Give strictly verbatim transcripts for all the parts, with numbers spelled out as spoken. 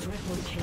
Triple kill.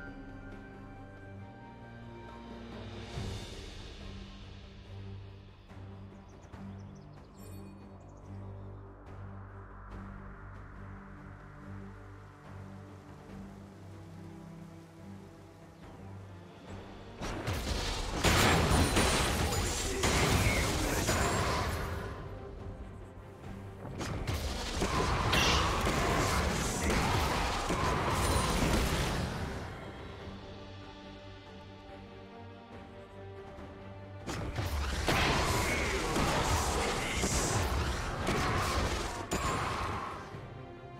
You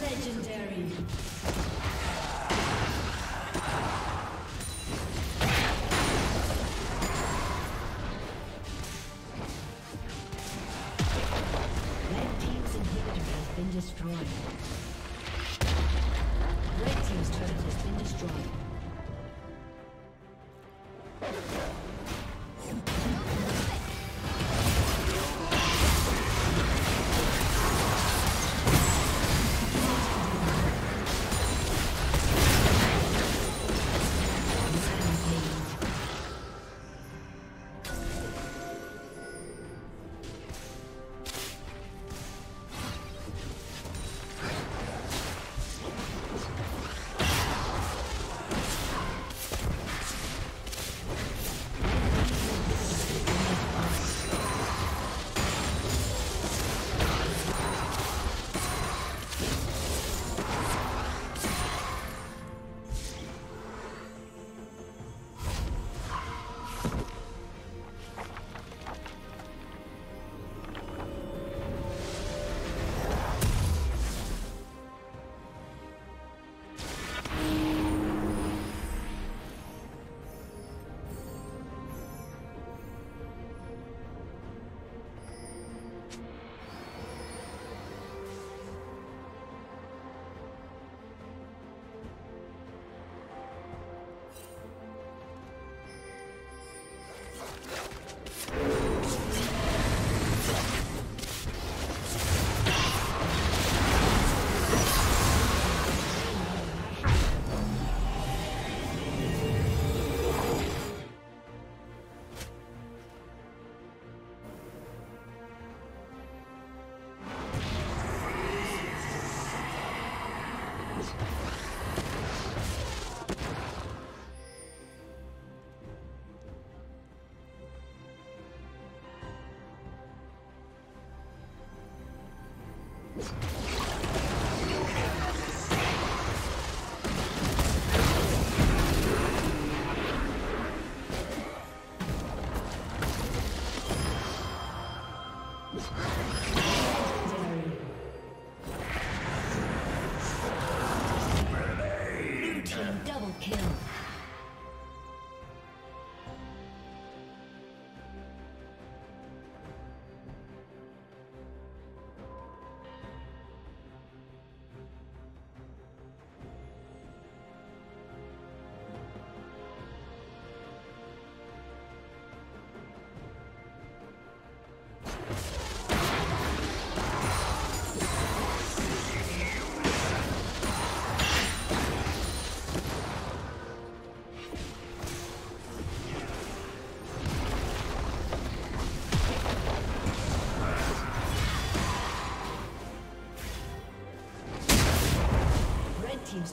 Legendary. Destroyed. Red Team's turret has been destroyed. Team's